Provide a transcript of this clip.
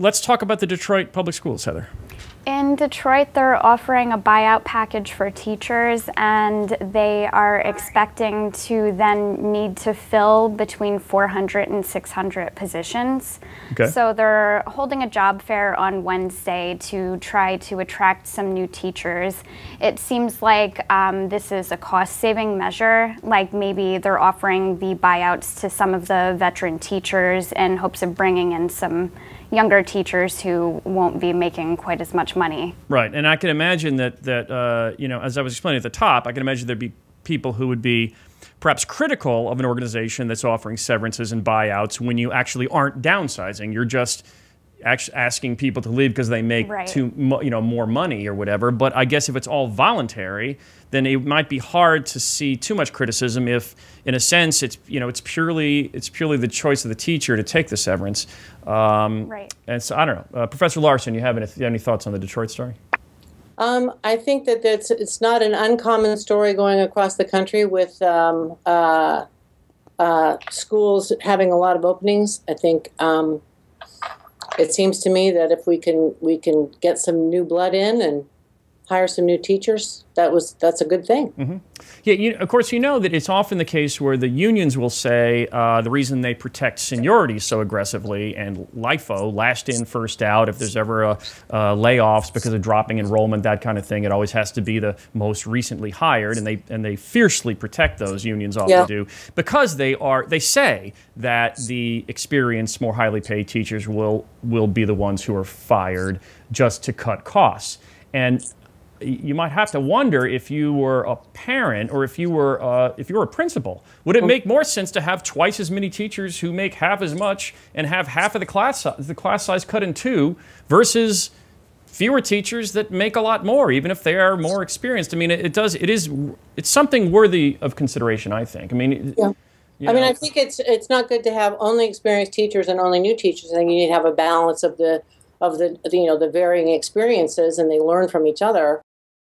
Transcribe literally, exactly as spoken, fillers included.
Let's talk about the Detroit Public Schools, Heather. In Detroit, they're offering a buyout package for teachers, and they are expecting to then need to fill between four hundred and six hundred positions. Okay. So they're holding a job fair on Wednesday to try to attract some new teachers. It seems like um, this is a cost-saving measure, like maybe they're offering the buyouts to some of the veteran teachers in hopes of bringing in some younger teachers who won't be making quite as much money. Right, and I can imagine that, that uh, you know, as I was explaining at the top, I can imagine there'd be people who would be perhaps critical of an organization that's offering severances and buyouts when you actually aren't downsizing. You're just actually asking people to leave because they make right. too, you know, more money or whatever. But I guess if it's all voluntary, then it might be hard to see too much criticism if, in a sense, it's, you know, it's purely it's purely the choice of the teacher to take the severance. Um, right. And so I don't know, uh, Professor Larson, you have any, any thoughts on the Detroit story? Um, I think that that's, it's not an uncommon story going across the country with um, uh, uh, schools having a lot of openings. I think. Um, It seems to me that if we can we can get some new blood in and hire some new teachers, that was that's a good thing. Mm-hmm. Yeah, you, of course, you know that it's often the case where the unions will say uh, the reason they protect seniority so aggressively and LIFO, last in, first out, if there's ever a, uh, layoffs because of dropping enrollment, that kind of thing, it always has to be the most recently hired, and they and they fiercely protect those, unions often yeah. do, because they are they say that the experienced, more highly paid teachers will will be the ones who are fired just to cut costs. And you might have to wonder, if you were a parent or if you were uh, if you were a principal, would it make more sense to have twice as many teachers who make half as much and have half of the class the class size cut in two versus fewer teachers that make a lot more, even if they are more experienced? I mean, it, it does it is it's something worthy of consideration, I think. I mean, yeah. You know. I mean, I think it's it's not good to have only experienced teachers and only new teachers. I think you need to have a balance of the of the you know the varying experiences, and they learn from each other.